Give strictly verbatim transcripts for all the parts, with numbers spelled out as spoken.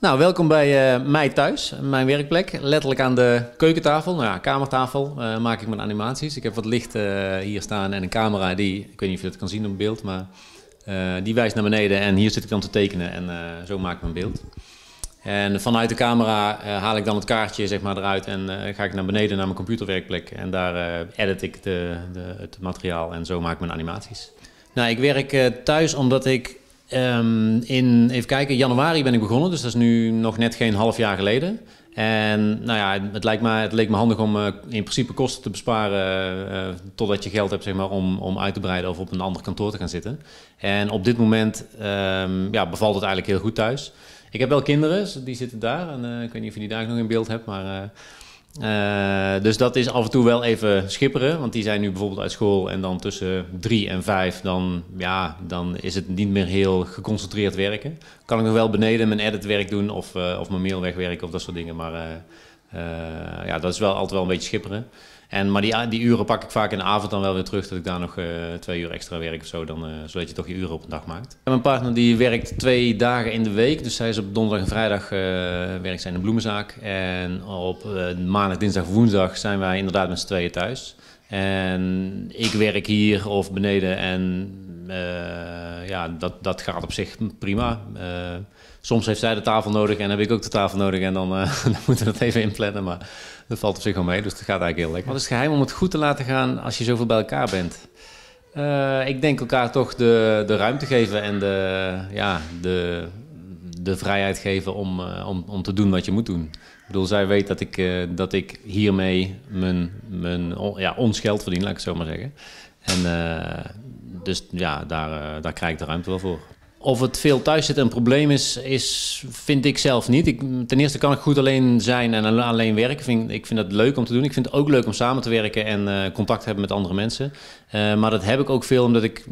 Nou, welkom bij uh, mij thuis, mijn werkplek. Letterlijk aan de keukentafel, nou ja, kamertafel, uh, maak ik mijn animaties. Ik heb wat licht uh, hier staan en een camera die, ik weet niet of je dat kan zien op beeld, maar uh, die wijst naar beneden en hier zit ik dan te tekenen en uh, zo maak ik mijn beeld. En vanuit de camera uh, haal ik dan het kaartje zeg maar, eruit en uh, ga ik naar beneden naar mijn computerwerkplek. En daar uh, edit ik de, de, het materiaal en zo maak ik mijn animaties. Nou, ik werk uh, thuis omdat ik um, in, even kijken, januari ben ik begonnen. Dus dat is nu nog net geen half jaar geleden. En nou ja, het, lijkt me, het leek me handig om uh, in principe kosten te besparen uh, totdat je geld hebt zeg maar, om, om uit te breiden of op een ander kantoor te gaan zitten. En op dit moment um, ja, bevalt het eigenlijk heel goed thuis. Ik heb wel kinderen, die zitten daar. En, uh, ik weet niet of je die daar nog in beeld hebt. Maar, uh, uh, dus dat is af en toe wel even schipperen. Want die zijn nu bijvoorbeeld uit school. En dan tussen drie en vijf, dan, ja, dan is het niet meer heel geconcentreerd werken. Kan ik nog wel beneden mijn editwerk doen of, uh, of mijn mail wegwerken of dat soort dingen. Maar uh, uh, ja, dat is wel altijd wel een beetje schipperen. En, maar die, die uren pak ik vaak in de avond dan wel weer terug, dat ik daar nog uh, twee uur extra werk of zo, dan, uh, zodat je toch je uren op een dag maakt. Mijn partner die werkt twee dagen in de week, dus zij is op donderdag en vrijdag uh, werkt zij in de bloemenzaak. En op uh, maandag, dinsdag, woensdag zijn wij inderdaad met z'n tweeën thuis. En ik werk hier of beneden en uh, ja, dat, dat gaat op zich prima. Uh, soms heeft zij de tafel nodig en heb ik ook de tafel nodig en dan, uh, dan moeten we dat even inplannen. Maar dat valt op zich wel mee, dus dat gaat eigenlijk heel lekker. Wat is het geheim om het goed te laten gaan als je zoveel bij elkaar bent? Uh, ik denk elkaar toch de, de ruimte geven en de, ja, de, de vrijheid geven om, uh, om, om te doen wat je moet doen. Ik bedoel, zij weet dat ik, uh, dat ik hiermee mijn, mijn, ja, ons geld verdien, laat ik het zo maar zeggen. En, uh, dus ja, daar, uh, daar krijg ik de ruimte wel voor. Of het veel thuis zit een probleem is, is vind ik zelf niet. Ik, ten eerste kan ik goed alleen zijn en alleen werken. Vind, ik vind dat leuk om te doen. Ik vind het ook leuk om samen te werken en uh, contact te hebben met andere mensen. Uh, maar dat heb ik ook veel omdat ik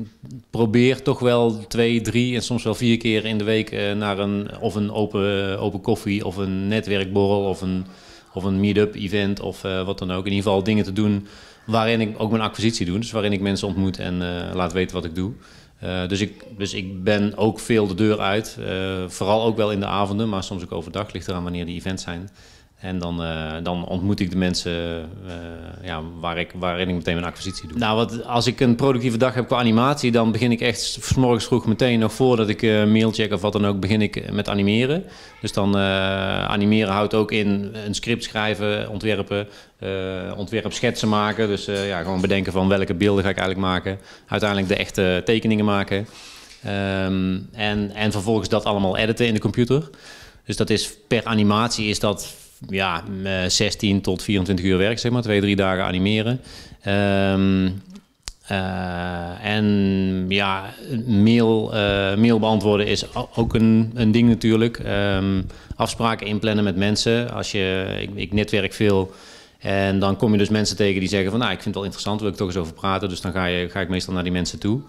probeer toch wel twee, drie en soms wel vier keer in de week uh, naar een, of een open, open koffie of een netwerkborrel of een, of een meet-up event of uh, wat dan ook. In ieder geval dingen te doen waarin ik ook mijn acquisitie doe. Dus waarin ik mensen ontmoet en uh, laat weten wat ik doe. Uh, dus, ik, dus ik ben ook veel de deur uit, uh, vooral ook wel in de avonden, maar soms ook overdag, ligt eraan wanneer die events zijn. En dan, uh, dan ontmoet ik de mensen uh, ja, waar ik, waarin ik meteen mijn acquisitie doe. Nou, wat, als ik een productieve dag heb qua animatie, dan begin ik echt 's morgens vroeg meteen nog voordat ik uh, mail check of wat dan ook, begin ik met animeren. Dus dan uh, animeren houdt ook in een script schrijven, ontwerpen, uh, ontwerpschetsen maken. Dus uh, ja, gewoon bedenken van welke beelden ga ik eigenlijk maken. Uiteindelijk de echte tekeningen maken. Um, en, en vervolgens dat allemaal editen in de computer. Dus dat is per animatie is dat... Ja, zestien tot vierentwintig uur werk, zeg maar. Twee, drie dagen animeren. Um, uh, en ja, mail, uh, mail beantwoorden is ook een, een ding natuurlijk. Um, afspraken inplannen met mensen. Als je, ik, ik netwerk veel en dan kom je dus mensen tegen die zeggen van... Nou, ik vind het wel interessant, wil ik toch eens over praten. Dus dan ga, je, ga ik meestal naar die mensen toe.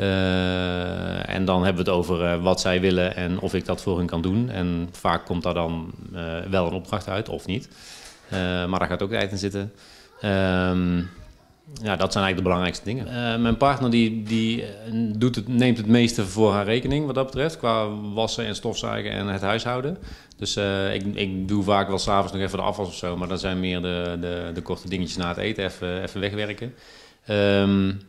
Uh, en dan hebben we het over uh, wat zij willen en of ik dat voor hun kan doen. En vaak komt daar dan uh, wel een opdracht uit, of niet. Uh, maar daar gaat ook tijd in zitten. Um, ja, dat zijn eigenlijk de belangrijkste dingen. Uh, mijn partner die, die doet het, neemt het meeste voor haar rekening wat dat betreft. Qua wassen en stofzuigen en het huishouden. Dus uh, ik, ik doe vaak wel 's avonds nog even de afwas of zo. Maar dat zijn meer de, de, de korte dingetjes na het eten, even, even wegwerken. Um,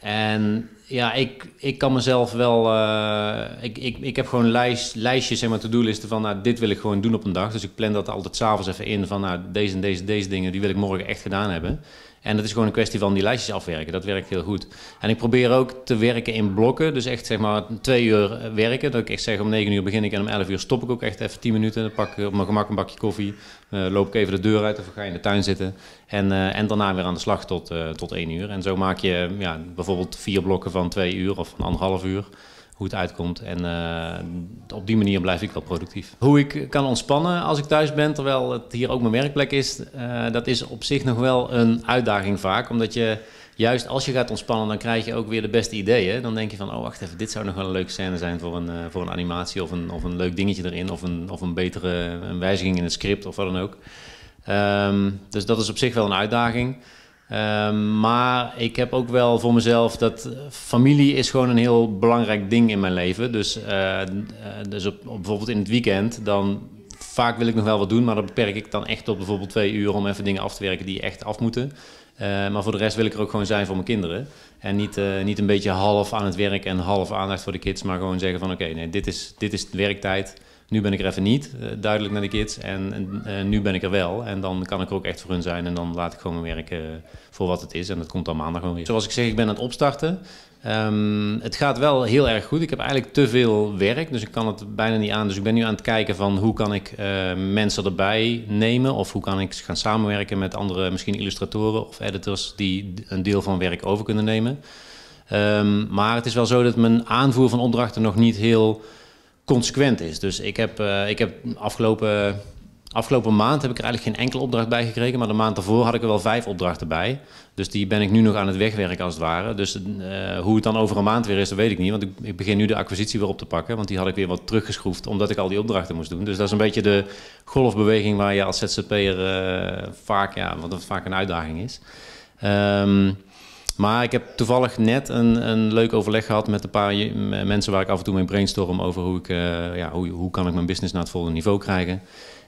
en... Ja, ik, ik kan mezelf wel... Uh, ik, ik, ik heb gewoon lijst, lijstjes, zeg maar, to-do-listen van... Nou, dit wil ik gewoon doen op een dag. Dus ik plan dat altijd 's avonds even in van... Nou, deze en deze, deze dingen, die wil ik morgen echt gedaan hebben. En dat is gewoon een kwestie van die lijstjes afwerken. Dat werkt heel goed. En ik probeer ook te werken in blokken. Dus echt, zeg maar, twee uur werken. Dat ik echt zeg, om negen uur begin ik en om elf uur stop ik ook echt even tien minuten. Dan pak ik op mijn gemak een bakje koffie. Uh, loop ik even de deur uit of ga in de tuin zitten. En, uh, en daarna weer aan de slag tot, uh, tot één uur. En zo maak je ja, bijvoorbeeld vier blokken van twee uur of van anderhalf uur. Hoe het uitkomt. En uh, op die manier blijf ik wel productief. Hoe ik kan ontspannen als ik thuis ben, terwijl het hier ook mijn werkplek is, uh, dat is op zich nog wel een uitdaging vaak. Omdat je juist als je gaat ontspannen, dan krijg je ook weer de beste ideeën. Dan denk je van, oh wacht even, dit zou nog wel een leuke scène zijn voor een, uh, voor een animatie of een, of een leuk dingetje erin. Of een, of een betere een wijziging in het script of wat dan ook. Um, dus dat is op zich wel een uitdaging. Uh, maar ik heb ook wel voor mezelf dat familie is gewoon een heel belangrijk ding in mijn leven. Dus, uh, dus op, op bijvoorbeeld in het weekend, dan vaak wil ik nog wel wat doen, maar dat beperk ik dan echt tot bijvoorbeeld twee uur om even dingen af te werken die echt af moeten. Uh, maar voor de rest wil ik er ook gewoon zijn voor mijn kinderen. En niet, uh, niet een beetje half aan het werk en half aandacht voor de kids, maar gewoon zeggen van oké, okay, nee, dit is, dit is de werktijd. Nu ben ik er even niet, uh, duidelijk naar de kids, en, en uh, nu ben ik er wel. En dan kan ik er ook echt voor hun zijn en dan laat ik gewoon mijn werk uh, voor wat het is. En dat komt dan maandag gewoon weer. Zoals ik zeg, ik ben aan het opstarten. Um, het gaat wel heel erg goed. Ik heb eigenlijk te veel werk, dus ik kan het bijna niet aan. Dus ik ben nu aan het kijken van hoe kan ik uh, mensen erbij nemen of hoe kan ik gaan samenwerken met andere, misschien illustratoren of editors die een deel van werk over kunnen nemen. Um, maar het is wel zo dat mijn aanvoer van opdrachten nog niet heel consequent is. Dus ik heb, uh, ik heb afgelopen, afgelopen maand heb ik er eigenlijk geen enkele opdracht bij gekregen, maar de maand daarvoor had ik er wel vijf opdrachten bij. Dus die ben ik nu nog aan het wegwerken als het ware. Dus uh, hoe het dan over een maand weer is, dat weet ik niet, want ik, ik begin nu de acquisitie weer op te pakken, want die had ik weer wat teruggeschroefd omdat ik al die opdrachten moest doen. Dus dat is een beetje de golfbeweging waar je als Z Z P'er uh, vaak, ja, wat dat vaak een uitdaging is. Um, Maar ik heb toevallig net een, een leuk overleg gehad met een paar mensen waar ik af en toe mee brainstorm over hoe, ik, uh, ja, hoe, hoe kan ik mijn business naar het volgende niveau krijgen.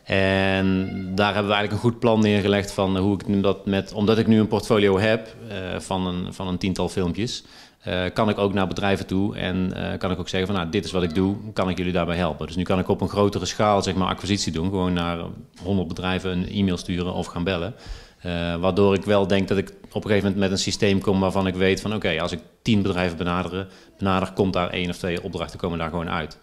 En daar hebben we eigenlijk een goed plan neergelegd van hoe ik dat met, omdat ik nu een portfolio heb uh, van, een, van een tiental filmpjes, uh, kan ik ook naar bedrijven toe en uh, kan ik ook zeggen van nou, dit is wat ik doe, kan ik jullie daarbij helpen. Dus nu kan ik op een grotere schaal zeg maar acquisitie doen, gewoon naar honderd bedrijven een e-mail sturen of gaan bellen. Uh, waardoor ik wel denk dat ik op een gegeven moment met een systeem kom waarvan ik weet van oké, okay, als ik tien bedrijven benaderen, benader, komt daar één of twee opdrachten komen daar gewoon uit.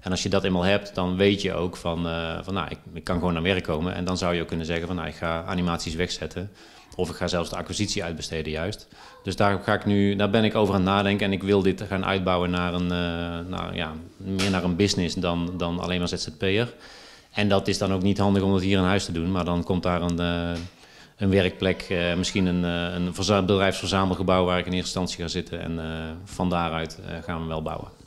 En als je dat eenmaal hebt, dan weet je ook van, uh, van nou, ik, ik kan gewoon naar werk komen. En dan zou je ook kunnen zeggen van nou, ik ga animaties wegzetten. Of ik ga zelfs de acquisitie uitbesteden juist. Dus daar, ga ik nu, daar ben ik over aan het nadenken en ik wil dit gaan uitbouwen naar een, uh, naar, ja, meer naar een business dan, dan alleen maar Z Z P'er. En dat is dan ook niet handig om dat hier in huis te doen, maar dan komt daar een... Uh, Een werkplek, uh, misschien een, een bedrijfsverzamelgebouw waar ik in eerste instantie ga zitten. En uh, van daaruit uh, gaan we wel bouwen.